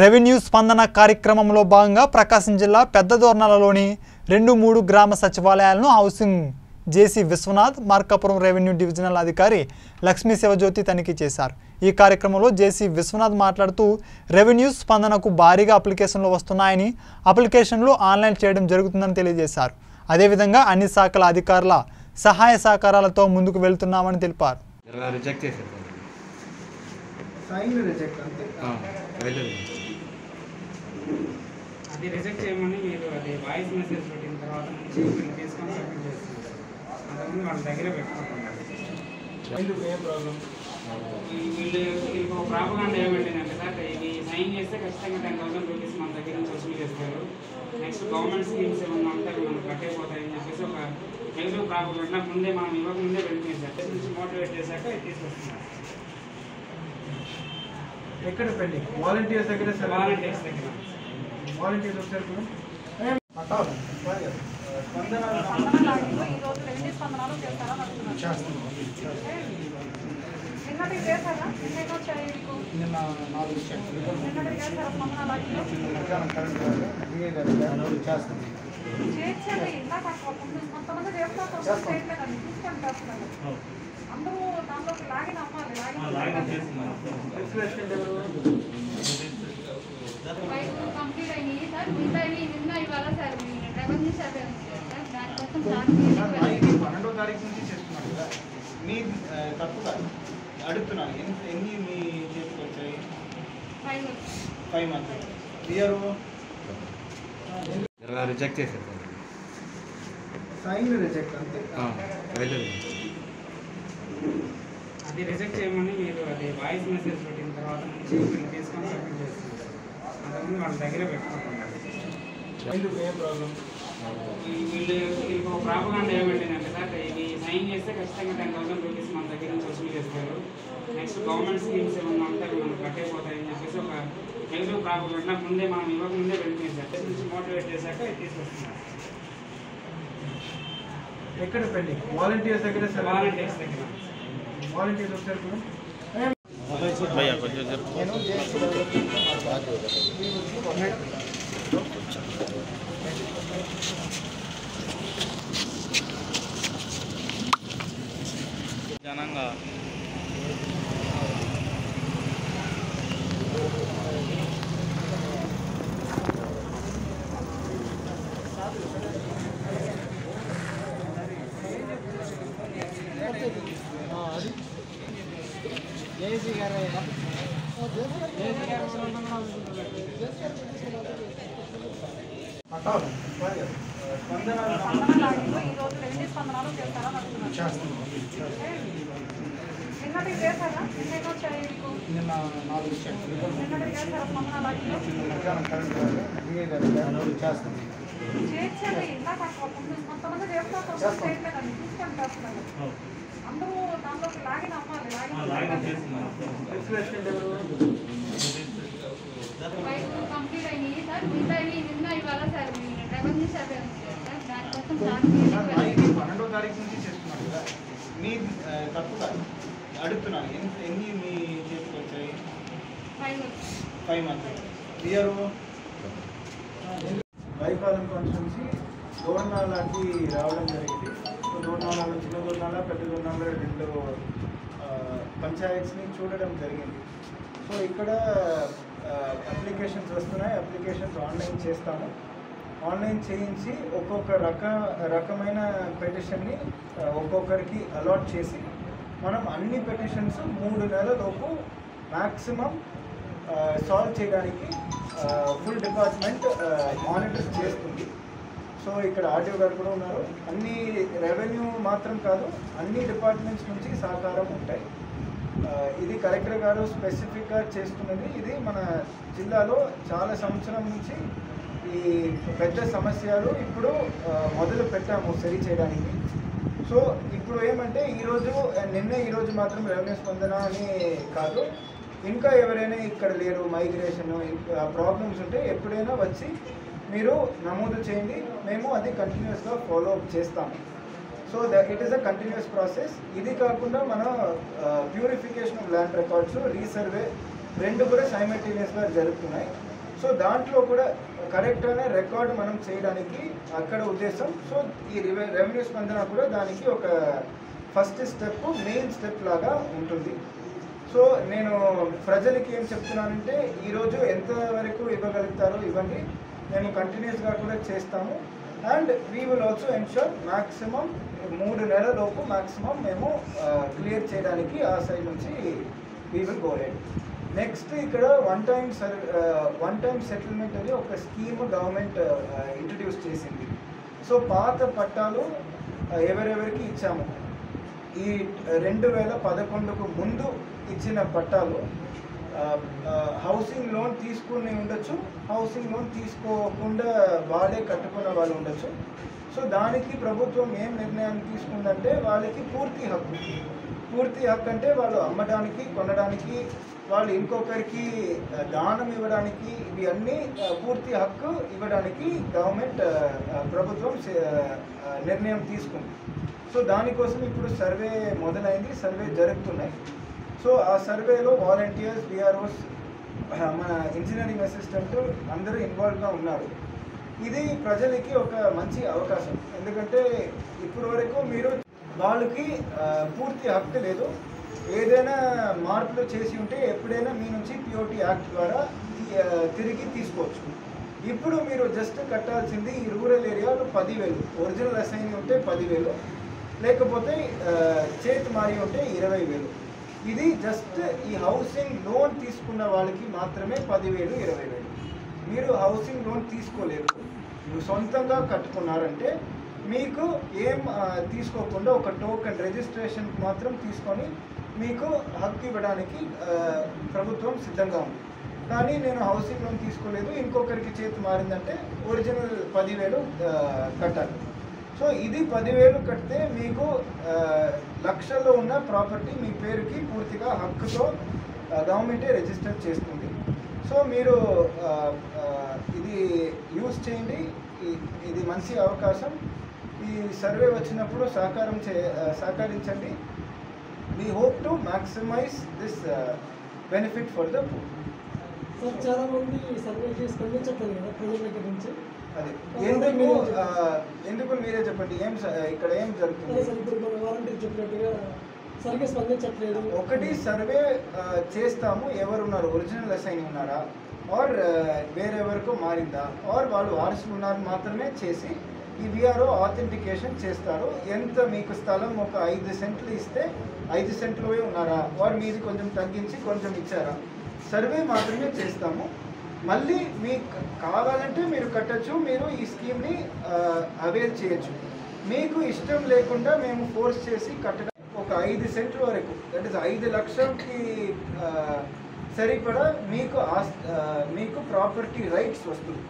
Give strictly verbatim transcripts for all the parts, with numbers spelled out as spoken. Revenue స్పందన కార్యక్రమంలో భాగంగా ప్రకాశం జిల్లా పెద్దదోర్నలలోని రెండు మూడు గ్రామ సచివాలయాలను housing JC Vishwanath Markapuram revenue divisional అధికారి లక్ష్మీ శివజ్యోతి తనిఖీ చేశారు। ఈ కార్యక్రమంలో జేసీ విశ్వనాథ్ మాట్లాడుతూ రెవెన్యూ స్పందనకు భారీగా అప్లికేషన్లు వస్తున్నాయని అప్లికేషన్లు ఆన్లైన్ చేయడం జరుగుతుందని తెలియజేశారు। అదే విధంగా అన్ని శాఖల అధికారుల సహాయ సహకారాలతో ముందుకు వెళ్తున్నామని తెలిపారు। అది రిజెక్ట్ చేయమని మీరు అది వాయిస్ మెసేజ్ పెట్టిన తర్వాత నుంచి మీరు తీసుకొని సబ్మిట్ చేస్తున్నారు। అందుకని వాళ్ళ దగ్గర పెట్టుకుంటున్నారు। వీళ్ళు ప్రాపగాండా ఏమంటుందంటే సార్ ఇది సైన్ చేస్తే ఖచ్చితంగా టెన్ థౌసండ్ రూపీస్ మన దగ్గర నుంచి వసూలు చేస్తారు, నెక్స్ట్ గవర్నమెంట్ స్కీమ్స్ ఏమన్నా ఉంటాయి మనకు కట్టేపోతాయని చెప్పేసి ఒక నెగిటివ్ ప్రాపగాండా ముందే మనం ఇవ్వకముందే వెళ్తుంది సార్। దగ్గర నుంచి మోటివేట్ చేశాక ఇది తీసుకొస్తున్నారు। ఎక్కడ పెండింగ్ వాలంటీర్స్ దగ్గర సార్ వాలంటీర్స్ దగ్గర వాలంటీర్స్ వస్తారు కూడా అటాల్ సార్ స్పందన స్పందనలో ఈ రోజు రెవెన్యూ స్పందనలో చేస్తారా అనుకుంటున్నాను చేస్తాను నిన్నటి చేశారా నిన్నటి చేయకు నిన్న నాలుగు చెక్ నిన్నటి చేశారా స్పందనలో నిన్న కరెంట్ వీఏ గారు నాలుగు చేస్తాను చేర్చండి నా తక్కువ కొంతమంది చేస్తారు చేస్తాను అని చూస్తాను। అందరూ దాంట్లోకి లాగిన అమ్మాలి లాగిన లాగిన చేస్తున్నారు। రిఫ్రెష్మెంట్ ఎవరు పన్నెండో తారీఖు నుంచి చేస్తున్నాను కదా మీ తప్పు కాదు అడుగుతున్నాను। ఎన్ని మీ చేతికి వచ్చాయి? ఫైవ్ మంత్స్ క్లియర్ రిజెక్ట్ చేసేది సైన్ రిజెక్ట్ అంతే అది రిజెక్ట్ చేయమని మీరు అది వాయిస్ మెసేజ్ పెట్టిన తర్వాత నుంచి మీరు తీసుకొని సబ్మిట్ చేస్తున్నారు। అందుకని వాళ్ళ దగ్గర పెట్టుకుంటున్నారు। ఎందుకు ఏం ప్రాబ్లం వీళ్ళు వీళ్ళకి ఒక ప్రాపగాండా ఏమంటుందంటే సార్ ఇది సైన్ చేస్తే ఖచ్చితంగా టెన్ థౌసండ్ రూపీస్ మన దగ్గర నుంచి వసూలు చేస్తారు, నెక్స్ట్ గవర్నమెంట్ స్కీమ్స్ ఏమన్నా ఉంటాయి మనకు కట్టేపోతాయని చెప్పేసి ఒక నెగిటివ్ ప్రాపగాండా ముందే మనం ఇవ్వకముందే వెళ్తుంది సార్। దగ్గర నుంచి మోటివేట్ చేశాక ఇది తీసుకొస్తున్నారు। ఎక్కడ పెండింగ్ వాలంటీర్స్ దగ్గర సార్ వాలంటీర్స్ దగ్గర వాలంటీర్స్ వస్తారు కూడా भैया कुछ जरूर जानांगा జేసీ గారు జేసీ గారు అటాల్ సార్ స్పందన స్పందనలో ఈ రోజు రెవెన్యూ స్పందనలో చేస్తారా అనుకుంటున్నాను చేస్తాను నిన్నటి చేశారా నిన్నటి చేయకు నిన్న నాలుగు చెక్ నిన్నటి చేశారా స్పందనలో నిన్న కరెంట్ వీఏ గారు నాలుగు చేస్తాను చేర్చండి నా తక్కువ కొంతమంది చేస్తారు స్టేట్మెంట్ అని చూసుకుంటారు। అందరూ దాంట్లోకి లాగిన అమ్మాలి పన్నెండో తారీఖు నుంచి చేస్తున్నాను కదా మీ తప్పు కాదు అడుగుతున్నాను। ఎన్ని మీ చేతికి వచ్చాయి? Five months clear Y Palem constituency Dornala లాంటి రావడం జరిగింది। సో దోర్నాలలో చిన్న దోర్నాల పెద్ద దోర్నాల రెండు పంచాయత్స్ని చూడడం జరిగింది। సో ఇక్కడ అప్లికేషన్స్ వస్తున్నాయి, అప్లికేషన్స్ ఆన్లైన్ చేస్తాము। ఆన్లైన్ చేయించి ఒక్కొక్క రక రకమైన పెటిషన్ని ఒక్కొక్కరికి అలాట్ చేసి మనం అన్ని పెటిషన్స్ మూడు నెలలలోపు మ్యాక్సిమం సాల్వ్ చేయడానికి ఫుల్ డిపార్ట్మెంట్ మానిటర్ చేస్తుంది। సో ఇక్కడ ఆర్టీఓ గారు కూడా ఉన్నారు। అన్ని రెవెన్యూ మాత్రం కాదు అన్ని డిపార్ట్మెంట్స్ నుంచి సహకారం ఉంటాయి। ఇది కలెక్టర్ గారు స్పెసిఫిక్గా చేస్తున్నది। ఇది మన జిల్లాలో చాలా సంవత్సరం నుంచి ఈ పెద్ద సమస్యలు ఇప్పుడు మొదలు పెట్టాము సరి చేయడానికి। సో ఇప్పుడు ఏమంటే ఈరోజు నిన్న ఈరోజు మాత్రం రెవెన్యూ స్పందన అని కాదు ఇంకా ఎవరైనా ఇక్కడ లేరు మైగ్రేషన్ ప్రాబ్లమ్స్ ఉంటే ఎప్పుడైనా వచ్చి మీరు నమోదు చేయండి, మేము అది కంటిన్యూస్గా ఫాలో అప్ చేస్తాము। So that it is a continuous process. ఇది కాకుండా మన purification of land records resurvey రెండు కూడా సైమల్టేనియస్ గా జరుగుతున్నాయి. సో దాంట్లో కూడా కరెక్ట్ అనే రికార్డ్ మనం చేయడానికి అక్కడ ఉద్దేశం. సో ఈ రెవెన్యూ స్పందన కూడా దానికి ఒక ఫస్ట్ స్టెప్, మెయిన్ స్టెప్ లాగా ఉంటుంది. సో నేను ప్రజలకి ఏం చెప్తున్నానంటే ఈరోజు ఎంతవరకు ఇవ్వగలుగుతారో ఇవ్వండి, మేము కంటిన్యూస్గా కూడా చేస్తాము. And we will also ensure maximum మూడు నెలలోపు మ్యాక్సిమం మేము క్లియర్ చేయడానికి ఆ సైడ్ నుంచి we will go head. Next ఇక్కడ one time sir one time settlement అని ఒక స్కీమ్ గవర్నమెంట్ ఇంట్రడ్యూస్ చేసింది. సో పాత పట్టాలు ఎవరెవరికి ఇచ్చాము, ఈ రెండు వేల పదకొండుకు ముందు ఇచ్చిన పట్టాలు హౌసింగ్ లోన్ తీసుకుని ఉండొచ్చు, హౌసింగ్ లోన్ తీసుకోకుండా వాళ్ళే కట్టుకున్న వాళ్ళు ఉండొచ్చు. సో దానికి ప్రభుత్వం ఏం నిర్ణయం తీసుకుందంటే వాళ్ళకి పూర్తి హక్కు, పూర్తి హక్కు అంటే వాళ్ళు అమ్మడానికి, కొనడానికి, వాళ్ళు ఇంకొకరికి దానం ఇవ్వడానికి, ఇవి అన్నీ పూర్తి హక్కు ఇవ్వడానికి గవర్నమెంట్ ప్రభుత్వం నిర్ణయం తీసుకుంది. సో దానికోసం ఇప్పుడు సర్వే మొదలైంది, సర్వే జరుగుతున్నాయి. సో ఆ సర్వేలో వాలంటీర్స్, విఆర్ఓస్, మన ఇంజనీరింగ్ అసిస్టెంట్ అందరూ ఇన్వాల్వ్గా ఉన్నారు. ఇది ప్రజలకి ఒక మంచి అవకాశం, ఎందుకంటే ఇప్పటి వరకు మీరు వాళ్ళకి పూర్తి హక్కు లేదు. ఏదైనా మార్పులు చేసి ఉంటే ఎప్పుడైనా మీ నుంచి పిఓటి యాక్ట్ ద్వారా తిరిగి తీసుకోవచ్చు. ఇప్పుడు మీరు జస్ట్ కట్టాల్సింది ఈ రూరల్ ఏరియాలో పదివేలు, ఒరిజినల్ అసైన్ ఉంటే పదివేలు, లేకపోతే చేతి మారి ఉంటే ఇరవై వేలు. ఇది జస్ట్ ఈ హౌసింగ్ లోన్ తీసుకున్న వాళ్ళకి మాత్రమే పదివేలు, ఇరవై వేలు. మీరు హౌసింగ్ లోన్ తీసుకోలేదు, మీరు సొంతంగా కట్టుకున్నారంటే మీకు ఏం తీసుకోకుండా ఒక టోకెన్ రిజిస్ట్రేషన్ మాత్రం తీసుకొని మీకు హక్కు ఇవ్వడానికి ప్రభుత్వం సిద్ధంగా ఉంది. కానీ నేను హౌసింగ్ లోన్ తీసుకోలేదు, ఇంకొకరికి చేతి మారిందంటే ఒరిజినల్ పదివేలు కట్టాలి. సో ఇది పదివేలు కడితే మీకు లక్షల్లో ఉన్న ప్రాపర్టీ మీ పేరుకి పూర్తిగా హక్కుతో గవర్నమెంటే రిజిస్టర్ చేస్తుంది. సో మీరు ఇది యూజ్ చేయండి, ఇది మంచి అవకాశం. ఈ సర్వే వచ్చినప్పుడు సహకారం చే సహకరించండి. We hope to maximize this uh, benefit for the poor. Sir, చాలా మంది సర్వే చేసి స్పందించట్లేదు కదా ప్రజల దగ్గర నుంచి. అదే ఎందుకు ఎందుకు మీరే చెప్పండి, ఏం ఇక్కడ ఏం జరుగుతుంది? సార్ ఇప్పుడు మన వాలంటీర్ చెప్పినట్టుగా సర్వే స్పందించట్లేదు. ఒకటి సర్వే చేస్తాము, ఎవరున్నారు, ఒరిజినల్ అసైన్ ఉన్నారా, ఆర్ వేరెవరకు మారిందా, ఆర్ వాళ్ళు వారసులు ఉన్నారని మాత్రమే చేసి ఈ విఆర్ఓ ఆథెంటికేషన్ చేస్తారు. ఎంత మీకు స్థలం ఒక ఐదు సెంట్లు ఇస్తే ఐదు సెంట్లోవే ఉన్నారా, వారు మీది కొంచెం తగ్గించి కొంచెం ఇచ్చారా, సర్వే మాత్రమే చేస్తాము. మళ్ళీ మీకు కావాలంటే మీరు కట్టచ్చు, మీరు ఈ స్కీమ్ని అవైల్ చేయొచ్చు. మీకు ఇష్టం లేకుండా మేము ఫోర్స్ చేసి కట్టడం ఒక ఐదు సెంట్ల వరకు, దట్ ఈస్ ఐదు లక్షలకి సరిపడా మీకు మీకు ప్రాపర్టీ రైట్స్ వస్తుంది.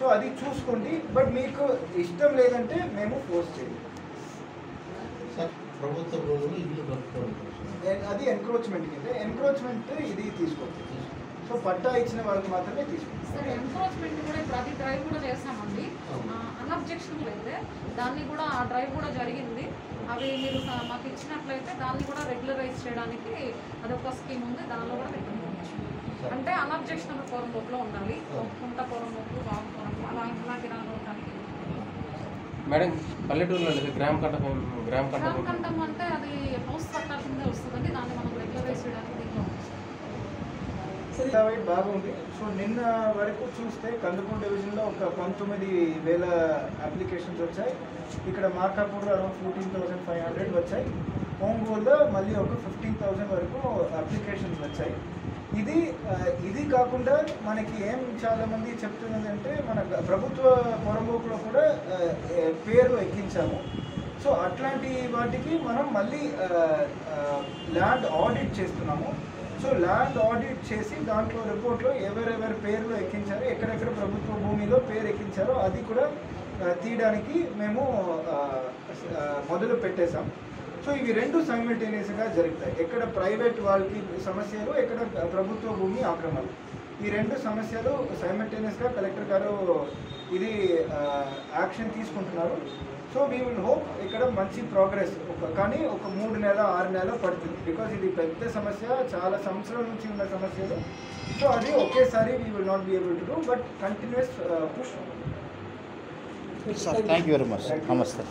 సో అది చూసుకోండి, బట్ మీకు ఇష్టం లేదంటే మేము ఫోర్స్ చేయాలి. ప్రభుత్వ అది ఎన్క్రోచ్మెంట్ కింద, ఎన్క్రోచ్మెంట్ ఇది తీసుకోవచ్చు. సో పట్టా ఇచ్చిన వాళ్ళకి మాత్రమే తీసుకుంటారు. ఎన్క్రోచ్మెంట్ కూడా ప్రతి డ్రైవ్ కూడా చేస్తామండి, అన్అబ్జెక్షన్లు అయితే దాన్ని కూడా ఆ డ్రైవ్ కూడా జరిగింది. అవి మీరు మాకు ఇచ్చినట్లయితే దాన్ని కూడా రెగ్యులరైజ్ చేయడానికి అదొక స్కీమ్ ఉంది, దానిలో కూడా అంటే అన్అబ్జెక్షనబుల్ ఫోరం లోపల ఉండాలి, కుంట ఫోరం లోపల బాగు ఫోరం అలా అలాంటి దానిలో ఉండడానికి. మేడం పల్లెటూరులో గ్రామ కట్టకం గ్రామ కట్టకం అంటే అది హౌస్ కట్టా కింద వస్తుందండి, దాన్ని మనం రెగ్యులరైజ్ చేయడానికి దీంట్లో సరే బాగుంది. సో నిన్న వరకు చూస్తే కందుకూరు డివిజన్లో ఒక పంతొమ్మిది వేల అప్లికేషన్స్ వచ్చాయి, ఇక్కడ మార్కాపూర్లో around fourteen thousand five hundred వచ్చాయి, ఒంగోలులో మళ్ళీ ఒక ఫిఫ్టీన్ థౌసండ్ వరకు అప్లికేషన్స్ వచ్చాయి. ఇది ఇది కాకుండా మనకి ఏం చాలామంది చెప్తున్నదంటే మన ప్రభుత్వ పొరంబోకులో కూడా పేరు ఎక్కించాము. సో అట్లాంటి వాటికి మనం మళ్ళీ ల్యాండ్ ఆడిట్ చేస్తున్నాము. సో ల్యాండ్ ఆడిట్ చేసి దాంట్లో రిపోర్ట్లో ఎవరెవరి పేర్లు ఎక్కించారో, ఎక్కడెక్కడ ప్రభుత్వ భూమిలో పేరు ఎక్కించారో అది కూడా తీయడానికి మేము మొదలు పెట్టేశాం. సో ఇవి రెండు సైమల్టేనియస్గా జరుగుతాయి, ఎక్కడ ప్రైవేట్ వాళ్ళకి సమస్యలు, ఎక్కడ ప్రభుత్వ భూమి ఆక్రమణలు, ఈ రెండు సమస్యలు సైమల్టేనియస్గా కలెక్టర్ గారు ఇది యాక్షన్ తీసుకుంటున్నారు. సో वी विल होप ఇక్కడ మంచి ప్రోగ్రెస్ కానీ ఒక మూడు నెల ఆరు నెల పడుతుంది బికాజ్ ఇది పెద్ద సమస్య చాలా సంవత్సరాల నుంచి ఉన్న సమస్యలు సో అది ఒకేసారి we will not be able to do but continuous push. Thank you very much. నమస్తే.